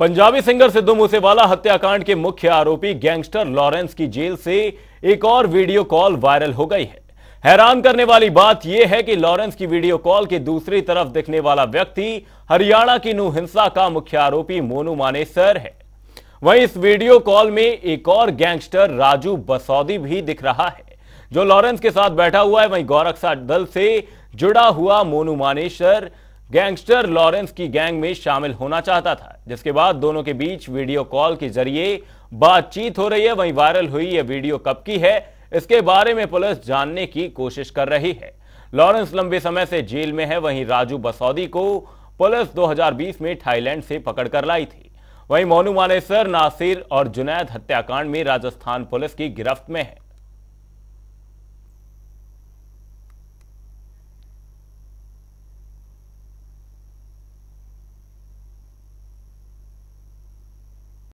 Punjabi singer Sidhu Moosewala हत्याकांड के मुख्य आरोपी गैंगस्टर लॉरेंस की जेल से एक और वीडियो कॉल वायरल हो गई है। हैरान करने वाली बात यह है कि लॉरेंस की वीडियो कॉल के दूसरी तरफ दिखने वाला व्यक्ति हरियाणा की नूह हिंसा का मुख्य आरोपी मोनू मानेसर है। वहीं इस वीडियो कॉल में एक और गैंगस्टर राजू बसौदी भी दिख रहा है जो लॉरेंस के साथ बैठा हुआ है। वहीं गोरखा दल से जुड़ा हुआ मोनू मानेसर गैंगस्टर लॉरेंस की गैंग में शामिल होना चाहता था, जिसके बाद दोनों के बीच वीडियो कॉल के जरिए बातचीत हो रही है। वहीं वायरल हुई यह वीडियो कब की है, इसके बारे में पुलिस जानने की कोशिश कर रही है। लॉरेंस लंबे समय से जेल में है। वहीं राजू बसौदी को पुलिस 2020 में थाईलैंड से पकड़कर लाई थी। वहीं मोनू मानेसर, नासिर और जुनैद हत्याकांड में राजस्थान पुलिस की गिरफ्त में है।